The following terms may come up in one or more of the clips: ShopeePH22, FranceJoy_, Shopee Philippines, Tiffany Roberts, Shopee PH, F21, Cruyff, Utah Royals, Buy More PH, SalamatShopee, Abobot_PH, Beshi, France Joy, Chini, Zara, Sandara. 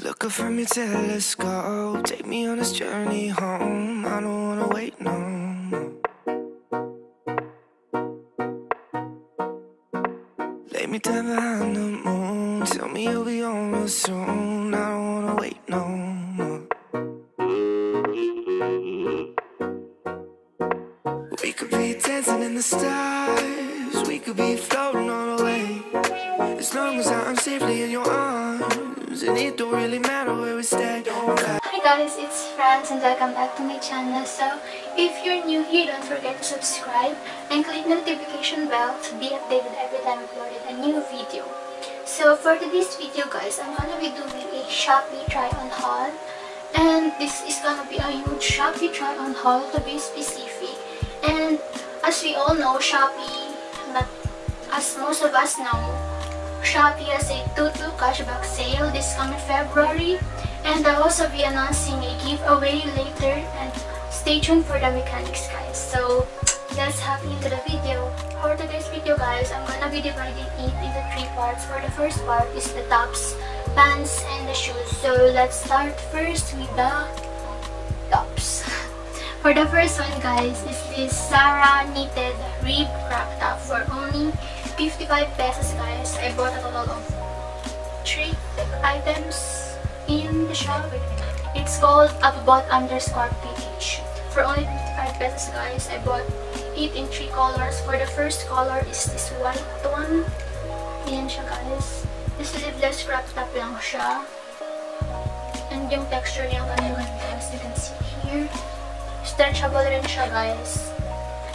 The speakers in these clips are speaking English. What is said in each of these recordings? Look up from your telescope, take me on this journey home. I don't wanna wait no more. Lay me down behind the moon, tell me you'll be on real soon. I don't wanna wait no more. We could be dancing in the stars, we could be floating all the way. As long as I'm safely in your arms, and it don't really matter where we stay. Hi guys, it's France and welcome back to my channel. So if you're new here, don't forget to subscribe and click the notification bell to be updated every time I uploaded a new video. So for today's video guys, I'm gonna be doing a Shopee try on haul, and this is gonna be a huge Shopee try on haul to be specific. And as we all know, Shopee, as most of us know, Shopee has a 2-2 cashback sale this coming February, and I'll also be announcing a giveaway later, and stay tuned for the mechanics guys. So let's hop into the video. For today's video guys, I'm gonna be dividing it into 3 parts. For the first part is the tops, pants, and the shoes. So let's start first with the tops. For the first one guys, is this Zara knitted rib crop top for only 55 pesos guys. I bought a total of 3 items in the shop. It's called Abobot_PH. For only 55 pesos guys, I bought it in 3 colors. For the first color is this white one. Ayan siya guys. This sleeveless crop top lang siya. And yung texture niya ganyan guys, you can see here. Stretchable rin siya guys.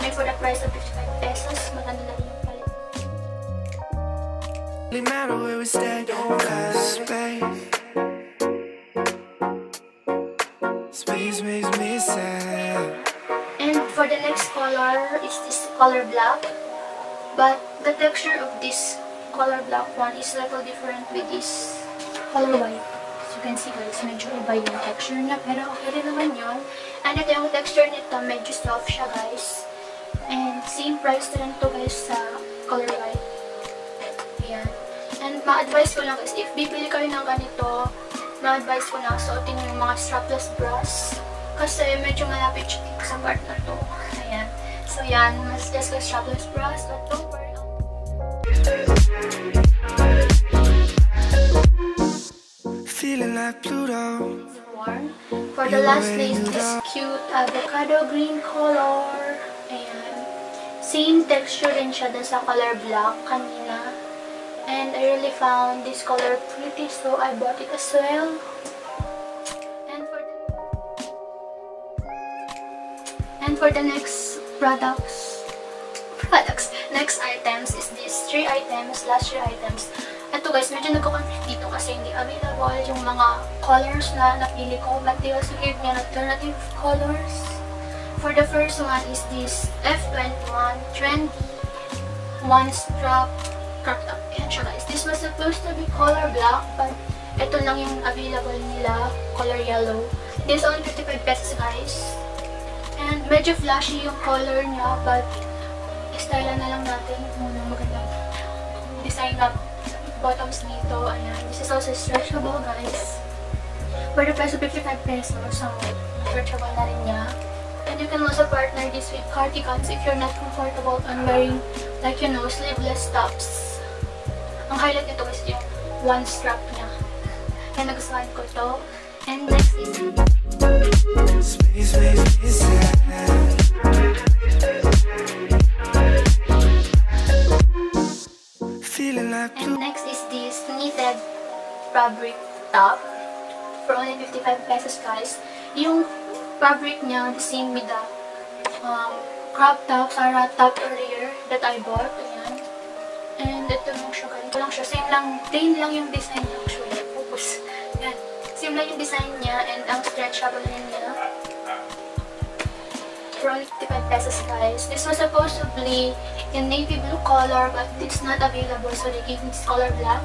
And for the price of 55 pesos, maganda na rin. No matter where we stay, don't have space. Space makes me sad. And for the next color is this color black, but the texture of this color black one is a little different with this color white. As you can see guys, medyo iba yung texture na, pero okay rin naman yun. And ito yung texture nito, medyo soft siya guys. And same price rin to guys sa color white. Ayan. And ma-advise ko lang guys, if bibili kayo ng ganito, ma-advise ko na suotin yung mga strapless bras. Kasi medyo malapit siya sa part na to. Ayan. So yan, mas just guys, strapless bras. But don't worry. Feeling like Pluto. Warm. For the last lace, this cute avocado green color. Ayan. Same texture rin siya dun sa color black kanina. And I really found this color pretty, so I bought it as well. And for the next next items is these 3 items, last 3 items. Ito guys, medyo nagko-conflict dito kasi hindi available yung mga colors na napili ko, but they also gave me alternative colors. For the first one is this F21 trendy one-strap crop top. Ayan siya guys. This was supposed to be color black, but ito lang yung available nila, color yellow. This only 55 pesos guys. And medyo flashy yung color niya, but style na lang natin kung magandang design ng bottoms nito. Ayan. This is also stretchable guys. For the price of 55 pesos, so stretchable na rin niya. And you can also partner this with cardigans if you're not comfortable on wearing, like you know, sleeveless tops. Ang highlight nito is yung one strap niya. Kaya nagustuhan ko to. And next is this knitted fabric top for only 55 pesos guys. Yung fabric niya, the same with the crop top, Zara top earlier that I bought. Ayan. And ito lang siya, ganito lang siya, same lang, plain lang yung design niya actually, focus, yan, same lang yung design niya, and ang stretchable rin niya, for 55 pesos guys. This was supposed to be in navy blue color, but it's not available, so they gave me this color black.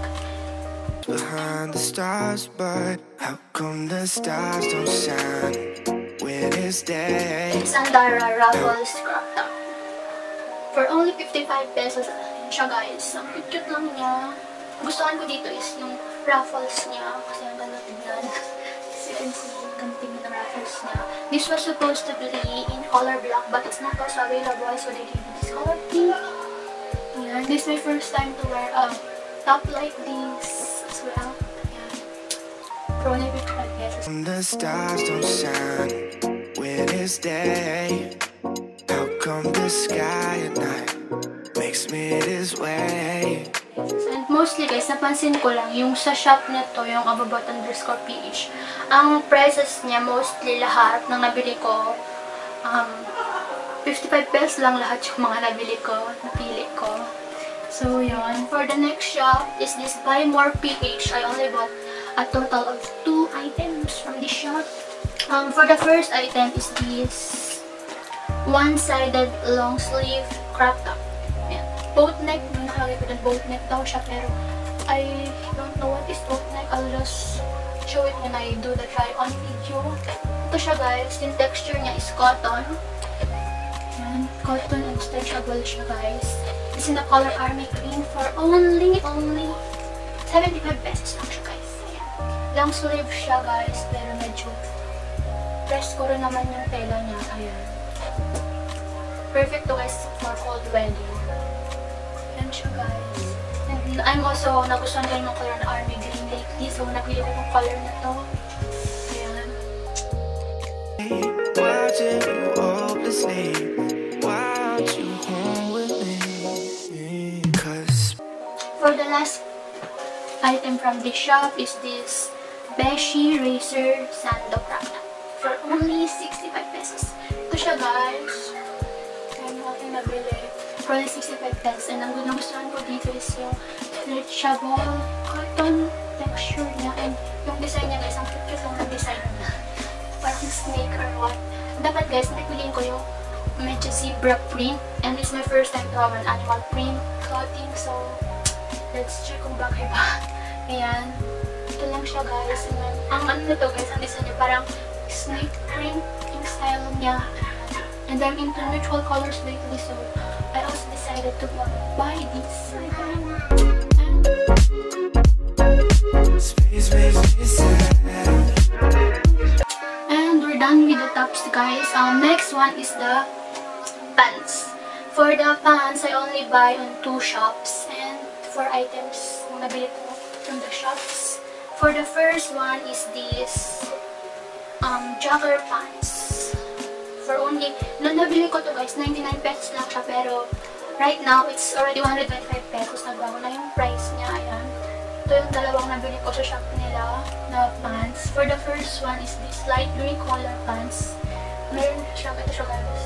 Behind the stars, but how come the stars don't shine when it's day? It's Sandara Ruffles crop top, for only 55 pesos, siya guys. Ang cute lang niya. Gustuhan ko dito is yung ruffles niya kasi ang ganda tignan. This was supposed to be in color black, but it's not also available, so they gave me this color pink. Ayan. This is my first time to wear a top like this as well. Ayan. When the stars don't shine, when it's day, how come the sky at night makes me this way? And mostly guys, napansin ko lang yung sa shop nito, yung Abobot_PH, ang prices niya mostly lahat ng nabili ko 55 pesos lang lahat yung mga napili ko. So yun, for the next shop is this Buy More PH. I only bought a total of 2 items from this shop. For the first item is this one-sided long sleeve crop top. Boat neck, nakalagay ko ng boat neck daw siya, pero I don't know what is boat neck. I'll just show it when I do the try on video. Ito siya guys, yung texture niya is cotton. Ayan, cotton and stretchable siya guys. It's in the color army green for only 75 pesos lang siya guys. Ayan. Long sleeve siya guys, pero medyo press ko rin naman yung tela niya. Ayan. Perfect to guys for cold weather. Siya guys. And I'm also nagustuhan ko yung color na army green lately, so nabili ko yung color na to. Ayan. For the last item from this shop is this Beshi Razor Sandara for only 65 pesos. Ito siya guys. Ayan, ako yung nabili. Probably 65 pesos, and ang gunagustuhan ko dito is yung stretchable cotton texture niya, and yung design niya guys, ang cute lang ang design niya. Parang snake or what. Dapat guys, napiliin ko yung medyo zebra print, and it's my first time to have an animal print clothing, so let's check kung bakit ba. Ayan, ito lang siya guys. Ayan. Ang ano nito guys, ang design niya parang snake print yung style niya, and I'm into neutral colors lately, so I also decided to buy this. And we're done with the tops guys. Next one is the pants. For the pants, I only buy on 2 shops and 4 items nabili ko from the shops. For the first one is this jogger pants. For only, nabili ko to guys, 99 pesos lang siya, pero right now, it's already 125 pesos, nagbago na yung price niya. Ayan. Ito yung dalawang nabili ko sa shop nila na pants. For the first one is this light green color pants. Meron siya, ito siya guys,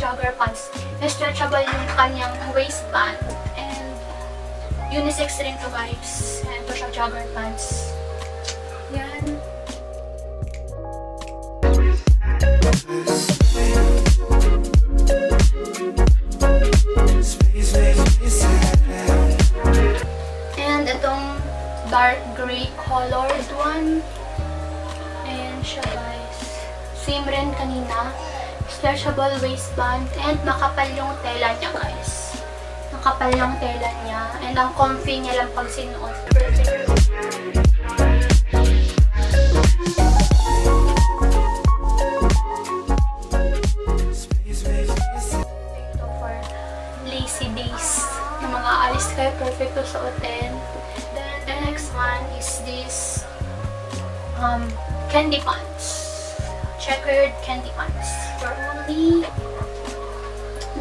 jogger pants. Stretchable yung kanyang waistband, and unisex rin to guys. And ito siya, jogger pants. Ayan. And itong dark gray colored one, ayan siya guys, same rin kanina, stretchable waistband, and makapal yung tela niya guys, makapal yung tela niya, and ang comfy niya lang pag sinuot. Perfect to suotin. Then the next one is this candy pants, checkered candy pants for only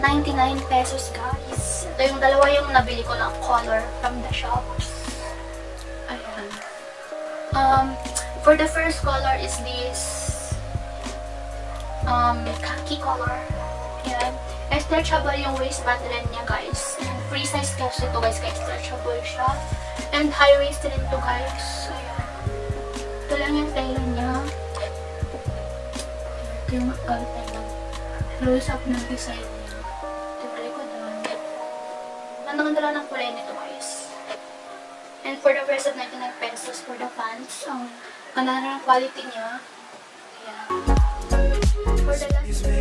99 pesos guys. Ito yung dalawa yung nabili ko ng color from the shops. Ayan. For the first color is this khaki color. Ayan. Stretchable yung waistband rin niya guys. And free size clothes ito guys, kaya stretchable siya. And high waist rin ito guys. Ayan. Ito lang yung tayo niya. Ito yung close up ng design niya. Ito yung likod naman. Mandang-dala ng kulay nito guys. And for the price of 99 pesos for the pants, ang ganda na ng quality niya. Ayan. For the last one,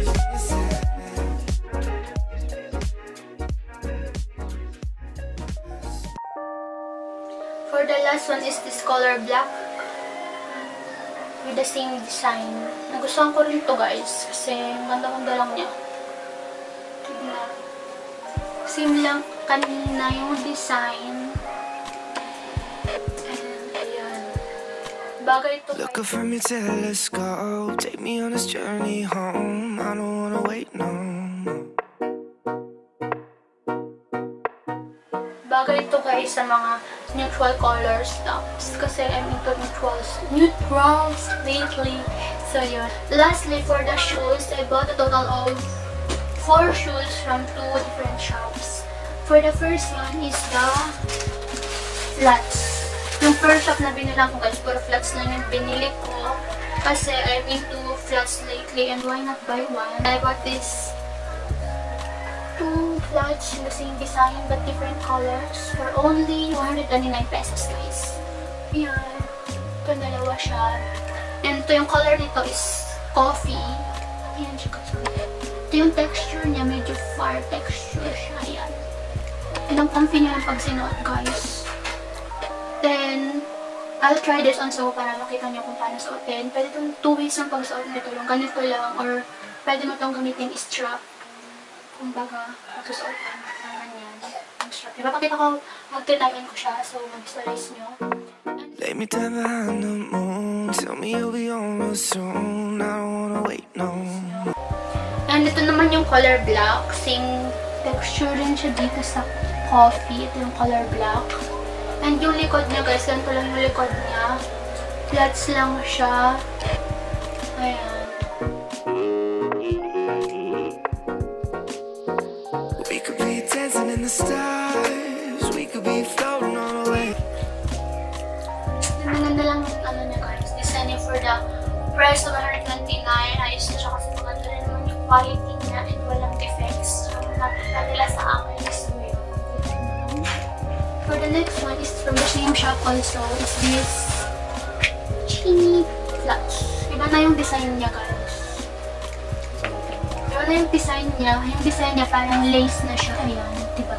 for the last one is this color black. with the same design. Nagustuhan ko rin to, guys, kasi ganda-ganda lang niya. Tignan. Same lang kanina yung design. Looking from your telescope, take me on this journey home. I don't wanna wait no more. Bagay ito, guys, sa mga neutral color stops kasi I'm into neutrals lately. So yun. Lastly, for the shoes, I bought a total of 4 shoes from 2 different shops. For the first one is the flats. Yung first shop na binilang ko, guys, puro flats lang yung binili ko kasi I'm into flats lately and why not buy one? I bought this 2 flats in the same design but different colors for only 129 pesos, guys. Yan. Ito, dalawa siya. And ito, yung color nito is coffee. Ayan, check out ulit. Ito yung texture niya, medyo far texture siya. Ayan. And ang comfy niya yung pag sinuot, guys. Then, I'll try this on so para makita niyo kung paano suotin. Pwede itong 2 ways ng pagsuot nito. Yung ganito lang or pwede mo itong gamitin strap. Kung baga, magsusuot lang. Ganyan. Strap. Diba, pakita ko, magtitayin ko siya. So, mag-visualize niyo. Lay me down behind the moon. Tell me you'll be almost soon. I don't wanna wait no. And ito naman yung color black. Same texture rin siya dito sa coffee. Ito yung color black. And yung likod niya, guys, ganito lang yung likod niya. Flats lang siya. Ayan. We could be dancing in the stars. We could be floating all the way. Maganda lang yung ano niya, guys. Design niya for the price of 129. Ayos na siya kasi maganda rin naman yung quality niya and walang defects. So, nakita nila sa akin. For the next one is from the same shop also. It's this Chini flats. Iba na yung design niya, guys. Iba na yung design niya. Yung design niya parang lace na siya. Ayan, diba?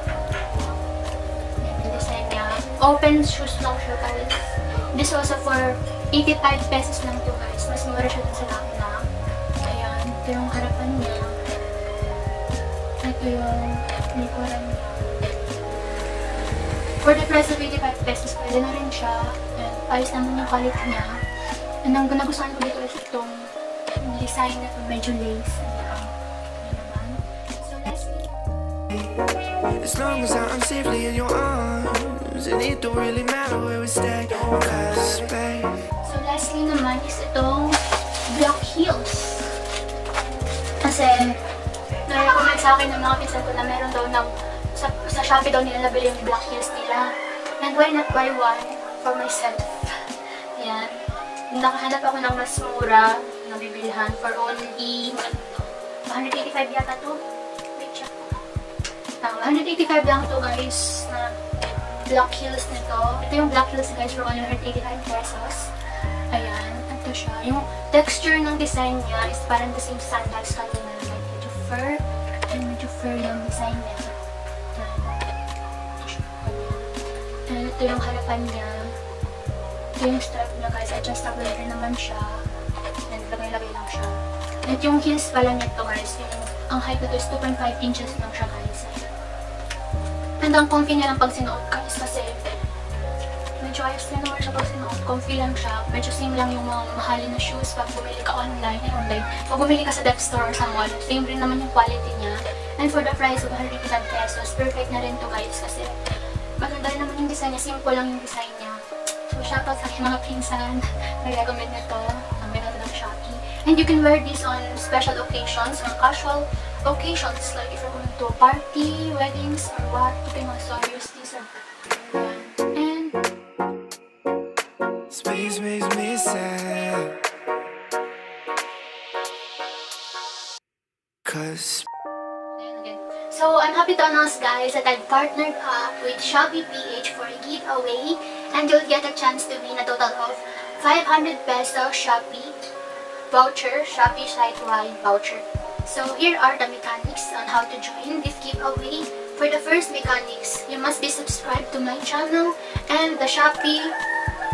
Yung design niya. Open shoes lang siya, guys. This also for 85 pesos lang to, guys. Mas mura siya sa lang na. Ayan, ito yung harapan niya. Ito yung likuran niya. For the price of 85 pesos, pwede na rin siya. Ayos naman yung quality niya. And ang nagustuhan ko dito is itong design na ito, medyo lace. So, let's as long as I'm safely in your arms, it need to really matter where we stay. So, lastly naman is itong black heels. Kasi, na-recommend sa akin ng mga pinsan ko na meron daw ng sa Shopee daw nila nabili yung black heels nila. And why not buy one for myself? Ayan. Nakahanap ako ng mas mura na bibilihan for only 185 yata to. Wait, check ko. 185 lang to, guys, na black heels nito. Ito yung black heels, guys, for only 185 pesos. Ayan. Ito siya. Yung texture ng design niya is parang the same sandals kanina. Medyo fur. And medyo fur yung design niya. Ito yung harapan niya. Ito yung strap niya, guys. Adjustable rin naman siya. And lagay-lagay lang siya. At yung heels pala nito, guys. Yung, ang height nito is 2.5 inches lang siya, guys. And ang comfy niya lang pag sinuot, guys. Kasi medyo ayos na naman siya pag sinuot. Comfy lang siya. Medyo same lang yung mga mahalin na shoes pag bumili ka online. Pag bumili ka sa dev store or sa mall, same rin naman yung quality niya. And for the price of 100 pesos, perfect na rin to, guys. Kasi maganda naman yung design niya. Simple lang yung design niya. So, shoutout sa aking mga pinsan. Nag-recommend na to. Ang binata ng Shopee. And you can wear this on special occasions, on casual occasions. Like if you're going to a party, weddings, or what. You can also use this. And space makes me sad. Cause so, I'm happy to announce, guys, that I've partnered up with Shopee PH for a giveaway and you'll get a chance to win a total of 500 peso Shopee voucher, Shopee site-wide voucher. So, here are the mechanics on how to join this giveaway. For the first mechanics, you must be subscribed to my channel and the Shopee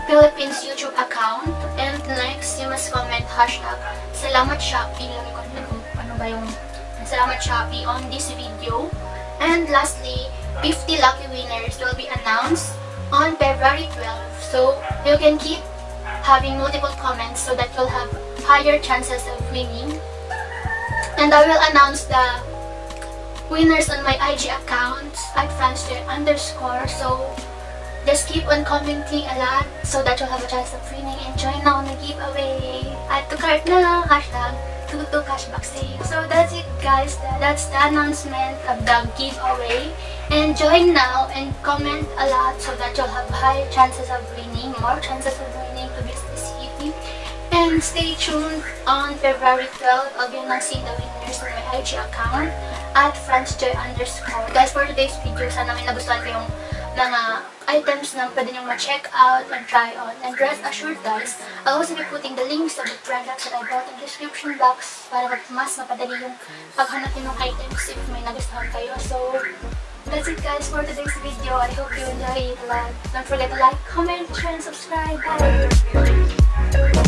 Philippines YouTube account. And next, is you must comment hashtag Salamat Shopee. Lagi ko na kung ano ba yung Salamat Shopee on this video. And lastly, 50 lucky winners will be announced on February 12th. So you can keep having multiple comments so that you'll have higher chances of winning. And I will announce the winners on my IG account at FranceJoy_. So just keep on commenting a lot so that you'll have a chance of winning. And join now on the giveaway. Add to cart na hashtag Tutu Cashback Sale. So that's it, guys. That's the announcement of the giveaway. And join now and comment a lot so that you'll have higher chances of winning, more chances of winning to this evening. And stay tuned on February 12th. Again, I'll see the winners on my IG account at FranceJoy_. Guys, for today's video, sana may nagustuhan ko yung mga items na pwede nyo ma-check out and try on. And rest assured, guys, I'll also be putting the links of the products that I bought in the description box para mas mapadali yung paghanapin ng items if may nagustuhan kayo. So that's it, guys, for today's video. I hope you enjoy it a lot. Don't forget to like, comment, share, and subscribe. Bye!